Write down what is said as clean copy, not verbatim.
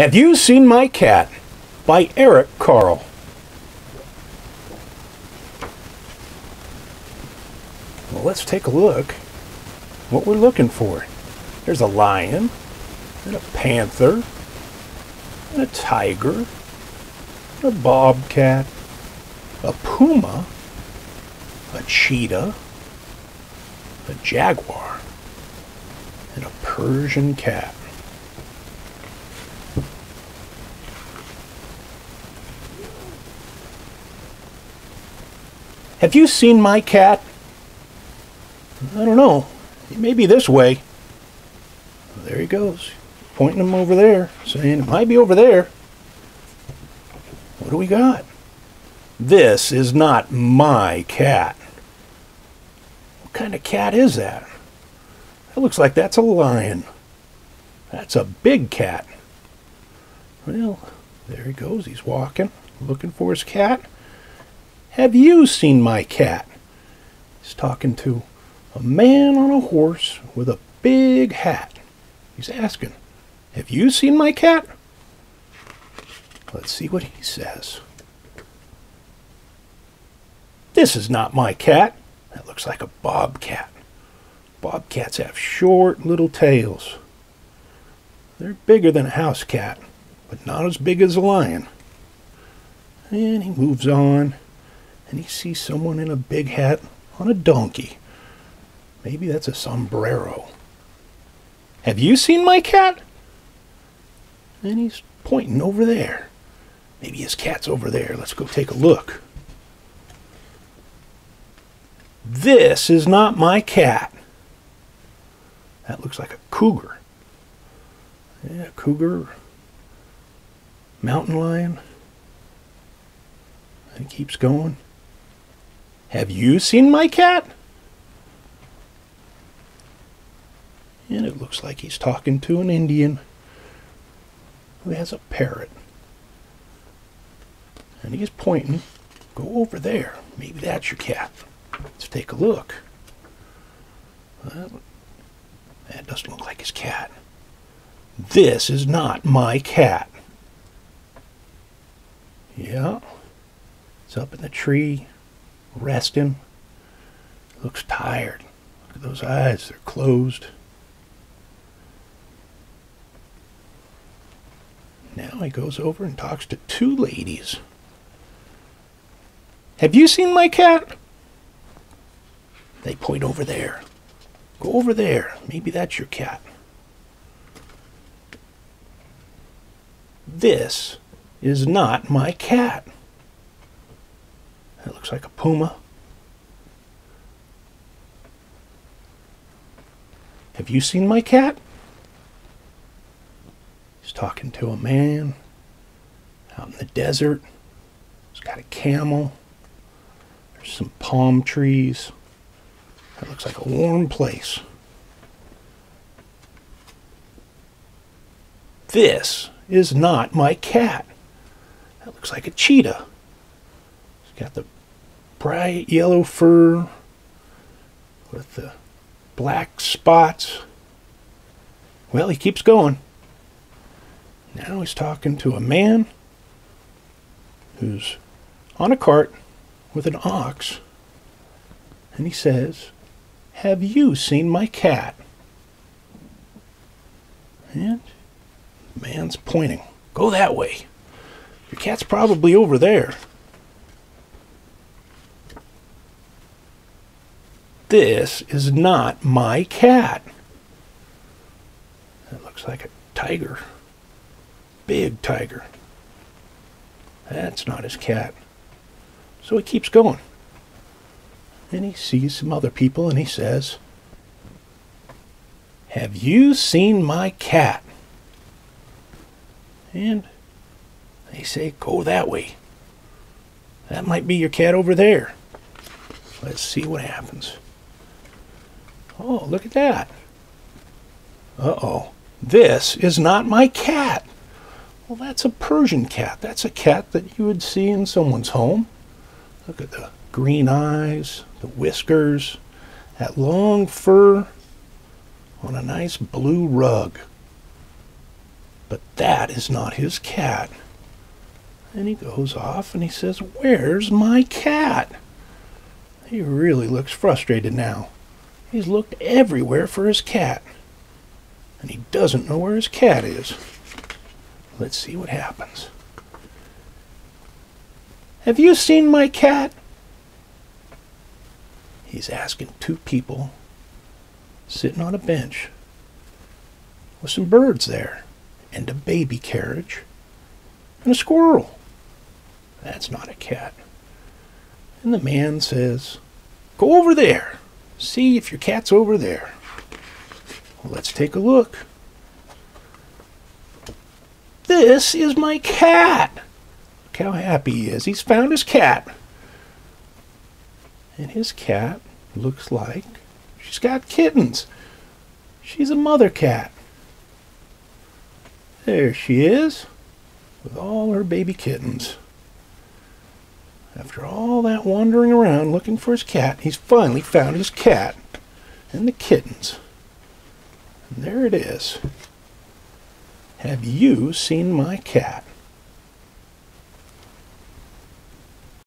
Have You Seen My Cat? By Eric Carle. Well, let's take a look what we're looking for. There's a lion, and a panther, and a tiger, and a bobcat, a puma, a cheetah, a jaguar, and a Persian cat. Have you seen my cat? I don't know. It may be this way. Well, there he goes. Pointing him over there. Saying, it might be over there. What do we got? This is not my cat. What kind of cat is that? That looks like that's a lion. That's a big cat. Well, there he goes. He's walking, looking for his cat. Have you seen my cat? He's talking to a man on a horse with a big hat. He's asking, have you seen my cat? Let's see what he says. This is not my cat. That looks like a bobcat. Bobcats have short little tails. They're bigger than a house cat, but not as big as a lion. And he moves on. And he sees someone in a big hat on a donkey. Maybe that's a sombrero. Have you seen my cat? And he's pointing over there. Maybe his cat's over there. Let's go take a look. This is not my cat. That looks like a cougar. Yeah, cougar, mountain lion. And he keeps going. Have you seen my cat? And it looks like he's talking to an Indian who has a parrot. And he's pointing, go over there. Maybe that's your cat. Let's take a look. Well, that doesn't look like his cat. This is not my cat. Yeah. It's up in the tree. Resting. Looks tired. Look at those eyes. They're closed. Now he goes over and talks to two ladies. Have you seen my cat? They point over there. Go over there. Maybe that's your cat. This is not my cat. That looks like a puma. Have you seen my cat? He's talking to a man out in the desert. He's got a camel. There's some palm trees. That looks like a warm place. This is not my cat. That looks like a cheetah. Got the bright yellow fur with the black spots. Well, he keeps going. Now he's talking to a man who's on a cart with an ox. And he says, have you seen my cat? And the man's pointing. Go that way. Your cat's probably over there. This is not my cat. That looks like a tiger. Big tiger. That's not his cat. So he keeps going. And he sees some other people and he says, have you seen my cat? And they say, go that way. That might be your cat over there. Let's see what happens. Oh, look at that. Uh-oh. This is not my cat. Well, that's a Persian cat. That's a cat that you would see in someone's home. Look at the green eyes, the whiskers, that long fur on a nice blue rug. But that is not his cat. And he goes off and he says, "Where's my cat?" He really looks frustrated now. He's looked everywhere for his cat. And he doesn't know where his cat is. Let's see what happens. "Have you seen my cat?" He's asking two people sitting on a bench with some birds there and a baby carriage and a squirrel. That's not a cat. And the man says, "Go over there. See if your cat's over there." Well, let's take a look. "This is my cat." Look how happy he is. He's found his cat. And his cat looks like she's got kittens. She's a mother cat. There she is, with all her baby kittens. After all that wandering around looking for his cat, he's finally found his cat and the kittens. And there it is. "Have you seen my cat?"